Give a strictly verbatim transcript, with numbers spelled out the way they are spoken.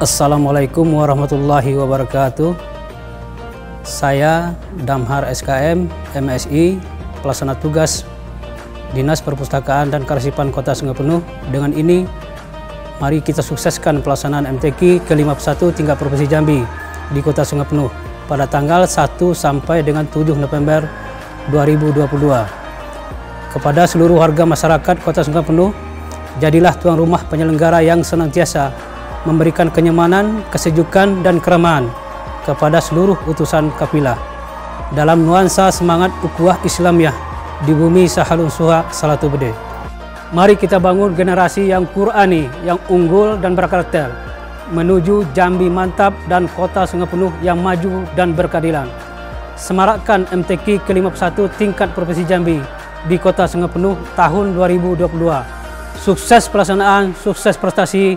Assalamualaikum warahmatullahi wabarakatuh. Saya Damhar S K M, M Si, pelaksana tugas Dinas Perpustakaan dan Kearsipan Kota Sungai Penuh. Dengan ini, mari kita sukseskan pelaksanaan M T Q ke lima puluh satu tingkat Provinsi Jambi di Kota Sungai Penuh pada tanggal satu sampai dengan tujuh November dua ribu dua puluh dua. Kepada seluruh warga masyarakat Kota Sungai Penuh, jadilah tuan rumah penyelenggara yang senantiasa memberikan kenyamanan, kesejukan, dan keramahan kepada seluruh utusan kafilah dalam nuansa semangat ukhuwah Islamiyah di bumi Sahalun Suhaq Salatu Bede. Mari kita bangun generasi yang Qur'ani, yang unggul dan berkarakter, menuju Jambi mantap dan Kota Sungai Penuh yang maju dan berkeadilan. Semarakkan M T Q ke lima puluh satu tingkat Provinsi Jambi di Kota Sungai Penuh tahun dua ribu dua puluh dua. Sukses pelaksanaan, sukses prestasi.